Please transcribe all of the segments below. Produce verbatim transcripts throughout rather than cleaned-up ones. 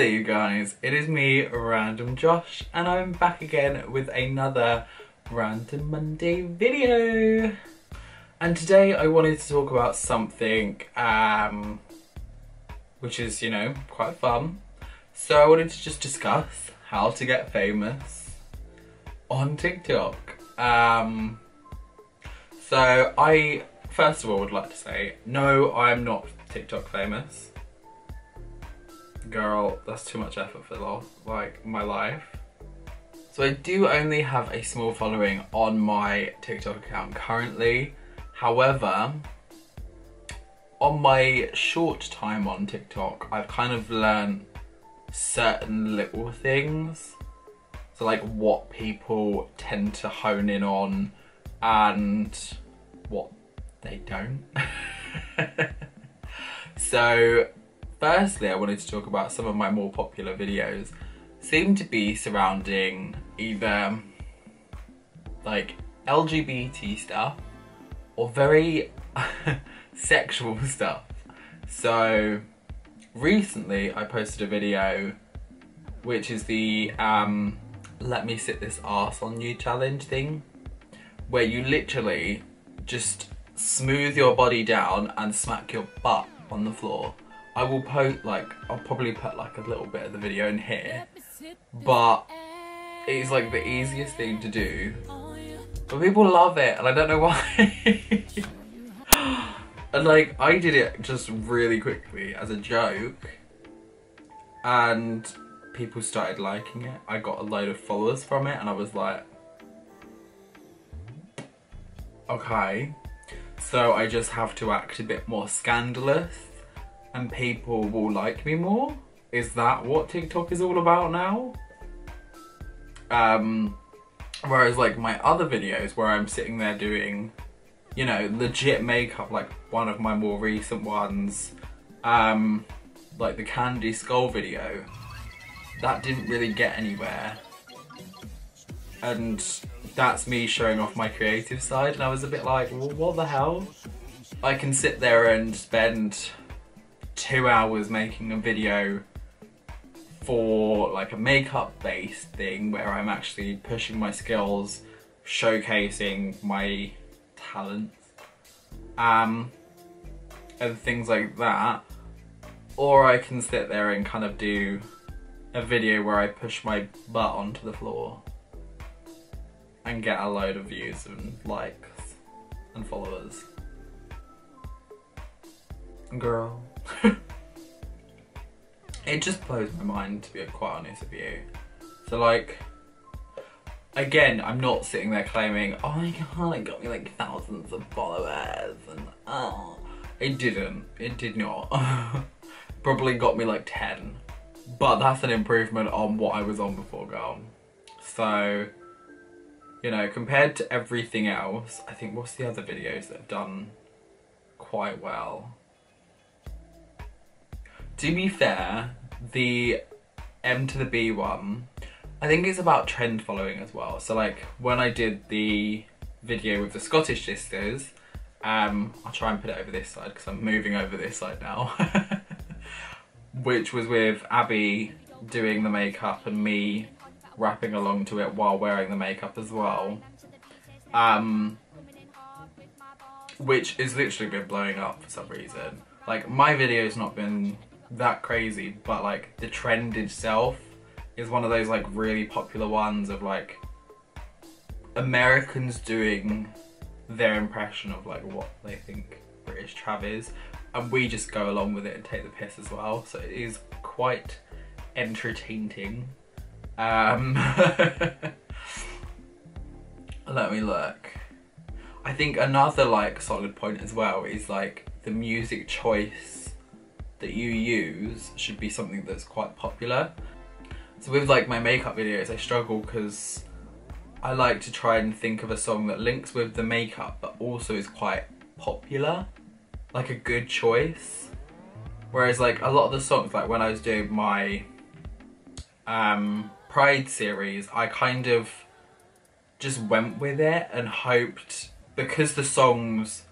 there you guys, it is me, RandomJosh, and I'm back again with another Random Monday video. And today I wanted to talk about something um, which is, you know, quite fun. So I wanted to just discuss how to get famous on TikTok. Um, so I, first of all, would like to say, no, I'm not TikTok famous. Girl, that's too much effort for love, like my life. So I do only have a small following on my TikTok account currently. However, on my short time on TikTok, I've kind of learned certain little things. So like what people tend to hone in on and what they don't. So firstly, I wanted to talk about some of my more popular videos seem to be surrounding either like L G B T stuff or very sexual stuff. So recently I posted a video which is the um, let me sit this ass on you challenge thing, where you literally just smooth your body down and smack your butt on the floor. I will post, like, I'll probably put like a little bit of the video in here, but it's like the easiest thing to do, but people love it and I don't know why. And like I did it just really quickly as a joke and people started liking it. I got a load of followers from it and I was like, okay, so I just have to act a bit more scandalous and people will like me more? Is that what TikTok is all about now? Um, whereas like my other videos where I'm sitting there doing, you know, legit makeup, like one of my more recent ones, um, like the Candy Skull video, that didn't really get anywhere. And that's me showing off my creative side and I was a bit like, well, what the hell? I can sit there and spend two hours making a video for like a makeup based thing where I'm actually pushing my skills, showcasing my talents um, and things like that, or I can sit there and kind of do a video where I push my butt onto the floor and get a load of views and likes and followers. Girl. It just blows my mind, to be quite honest with you. So like, again, I'm not sitting there claiming, oh my god, it got me like thousands of followers and oh, it didn't, it did not. Probably got me like ten, but that's an improvement on what I was on before, girl. So, you know, compared to everything else, I think, what's the other videos that have done quite well? To be fair, the M to the B one, I think it's about trend following as well. So like when I did the video with the Scottish sisters, um, I'll try and put it over this side because I'm moving over this side now, which was with Abby doing the makeup and me rapping along to it while wearing the makeup as well, um, which is literally been blowing up for some reason. Like my video's not been that crazy, but like the trend itself is one of those like really popular ones of like Americans doing their impression of like what they think British Trav is, and we just go along with it and take the piss as well, so it is quite entertaining. Um, let me look. I think another like solid point as well is like the music choice that you use should be something that's quite popular. So with like my makeup videos I struggle because I like to try and think of a song that links with the makeup but also is quite popular, like a good choice. Whereas like a lot of the songs, like when I was doing my um, Pride series, I kind of just went with it and hoped, because the songs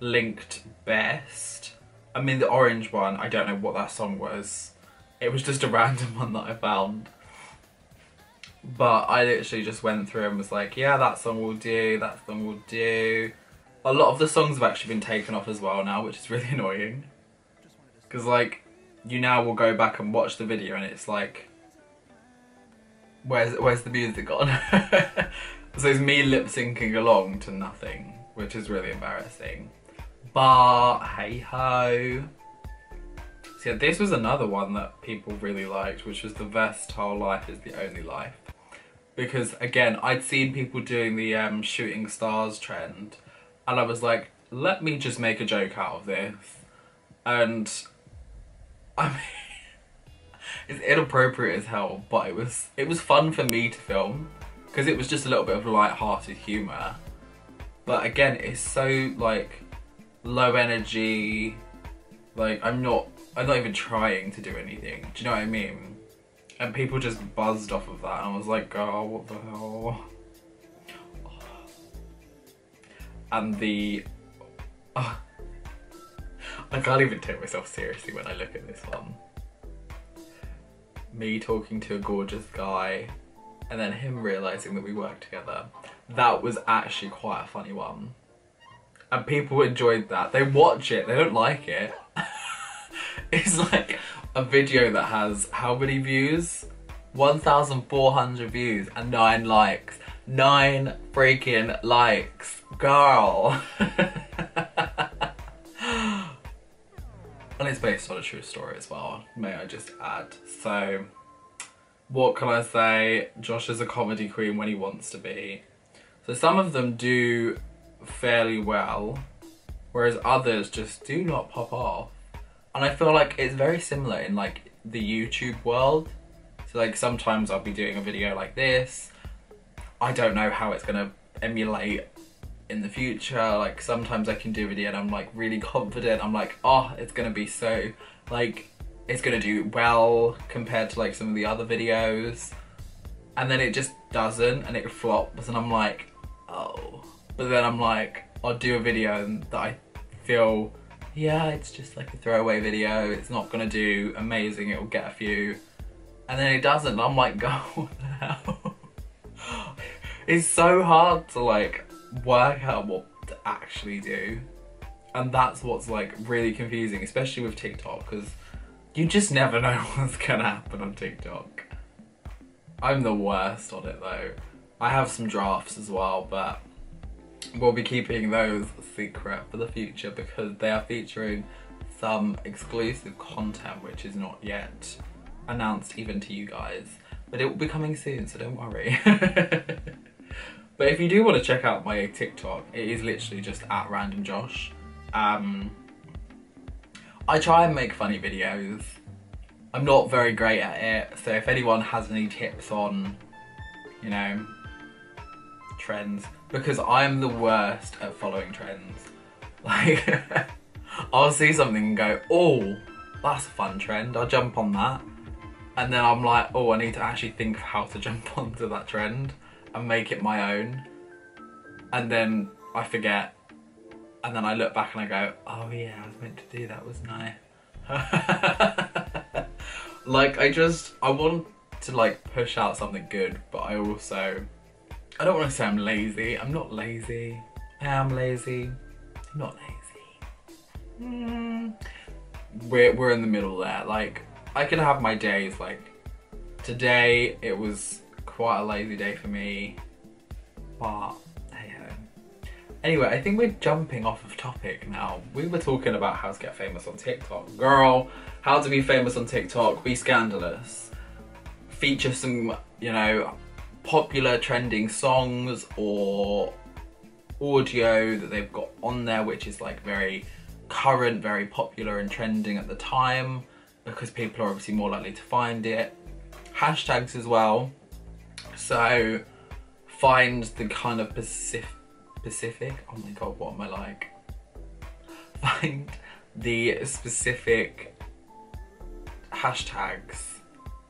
linked best. I mean the orange one, I don't know what that song was. It was just a random one that I found. But I literally just went through and was like, yeah, that song will do, that song will do. A lot of the songs have actually been taken off as well now, which is really annoying. Because, like, you now will go back and watch the video and it's like, where's, where's the music gone? So it's me lip-syncing along to nothing, which is really embarrassing. But, hey-ho. So yeah, this was another one that people really liked, which was the Versatile Life Is The Only Life. Because, again, I'd seen people doing the um, shooting stars trend, and I was like, let me just make a joke out of this. And, I mean, it's inappropriate as hell, but it was, it was fun for me to film, because it was just a little bit of light-hearted humour. But again, it's so, like, low energy, like, I'm not... I'm not even trying to do anything, do you know what I mean? And people just buzzed off of that and I was like, oh, what the hell? Oh. And the... Oh. I can't even take myself seriously when I look at this one. Me talking to a gorgeous guy and then him realising that we work together. That was actually quite a funny one. And people enjoyed that. They watch it, they don't like it. It's like a video that has how many views? one thousand four hundred views and nine likes. Nine freaking likes. Girl. And it's based on a true story as well, may I just add. So, what can I say? Josh is a comedy queen when he wants to be. So some of them do fairly well, whereas others just do not pop off. And I feel like it's very similar in like the YouTube world. So like sometimes I'll be doing a video like this. I don't know how it's gonna emulate in the future. Like sometimes I can do a video and I'm like really confident. I'm like, oh, it's gonna be so, like, it's gonna do well compared to like some of the other videos. And then it just doesn't and it flops and I'm like, oh. But then I'm like, I'll do a video that I feel, yeah, it's just like a throwaway video, it's not gonna do amazing, it'll get a few, and then it doesn't, and I'm like, go, what the hell? It's so hard to like work out what to actually do, and that's what's like really confusing, especially with TikTok, because you just never know what's gonna happen on TikTok. I'm the worst on it though. I have some drafts as well, but we'll be keeping those secret for the future because they are featuring some exclusive content which is not yet announced even to you guys. But it will be coming soon, so don't worry. But if you do want to check out my TikTok, it is literally just at RandomJosh. Um, I try and make funny videos. I'm not very great at it, so if anyone has any tips on, you know, trends, because I'm the worst at following trends. Like, I'll see something and go, oh, that's a fun trend, I'll jump on that. And then I'm like, oh, I need to actually think of how to jump onto that trend and make it my own. And then I forget. And then I look back and I go, oh yeah, I was meant to do that, wasn't I? Like, I just, I want to like push out something good, but I also, I don't want to say I'm lazy. I'm not lazy. I am lazy. I'm not lazy. Mm. We're, we're in the middle there. Like, I can have my days. Like, today it was quite a lazy day for me. But, hey ho. Anyway, I think we're jumping off of topic now. We were talking about how to get famous on TikTok. Girl, how to be famous on TikTok. Be scandalous. Feature some, you know, popular trending songs or audio that they've got on there which is like very current, very popular and trending at the time, because people are obviously more likely to find it. Hashtags as well, so find the kind of specific, specific, oh my god, what am I like? Find the specific hashtags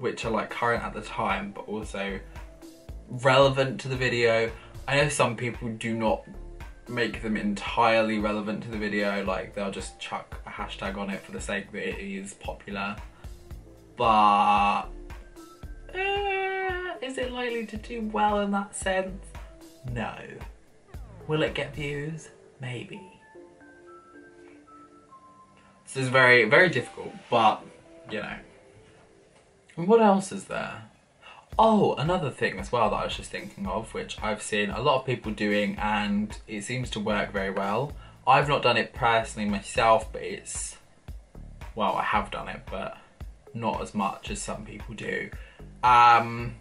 which are like current at the time but also relevant to the video. I know some people do not make them entirely relevant to the video, like they'll just chuck a hashtag on it for the sake that it is popular. but uh, is it likely to do well in that sense? No. Will it get views? Maybe. This is very, very difficult, but you know. And what else is there? Oh, another thing as well that I was just thinking of, which I've seen a lot of people doing and it seems to work very well. I've not done it personally myself, but it's, well, I have done it, but not as much as some people do. Um,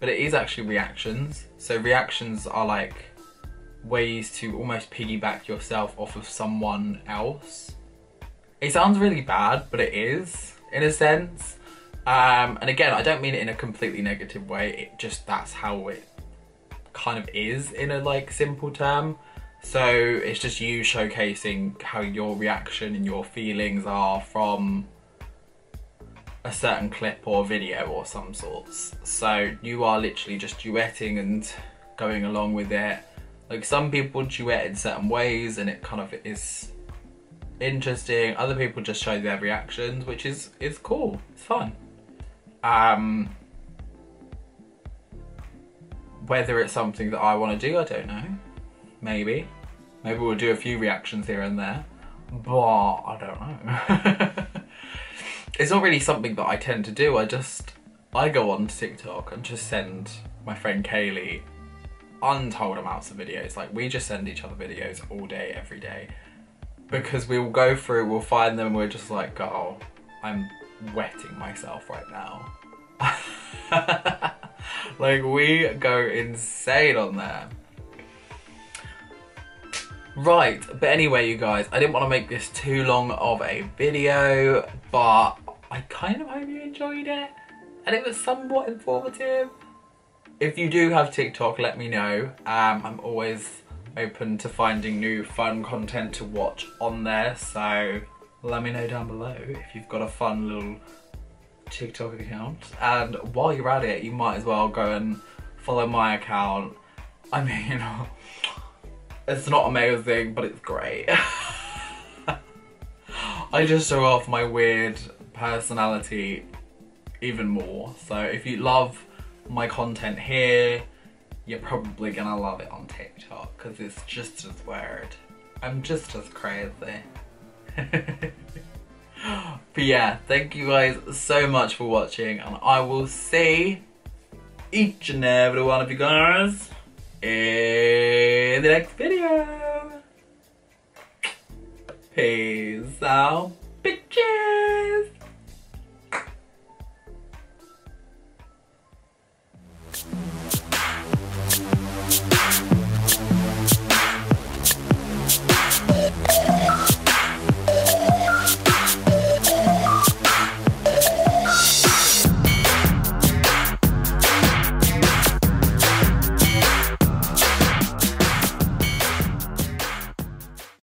but it is actually reactions. So reactions are like ways to almost piggyback yourself off of someone else. It sounds really bad, but it is, in a sense. Um, and again, I don't mean it in a completely negative way, it just, that's how it kind of is in a like simple term. So it's just you showcasing how your reaction and your feelings are from a certain clip or video or some sorts. So you are literally just duetting and going along with it. Like some people duet in certain ways and it kind of is interesting. Other people just show their reactions, which is, is cool, it's fun. Um, whether it's something that I want to do, I don't know. Maybe. Maybe we'll do a few reactions here and there, but I don't know. It's not really something that I tend to do. I just, I go on to TikTok and just send my friend Kayleigh untold amounts of videos. Like we just send each other videos all day, every day. Because we will go through, we'll find them, and we're just like, oh, I'm wetting myself right now. Like we go insane on there. Right, but anyway you guys, I didn't want to make this too long of a video, but I kind of hope you enjoyed it and it was somewhat informative. If you do have TikTok, let me know. Um, I'm always open to finding new fun content to watch on there, so let me know down below if you've got a fun little TikTok account. And while you're at it, you might as well go and follow my account. I mean, it's not amazing, but it's great. I just show off my weird personality even more. So if you love my content here, you're probably gonna love it on TikTok because it's just as weird. I'm just as crazy. But yeah, thank you guys so much for watching and I will see each and every one of you guys in the next video. Peace out.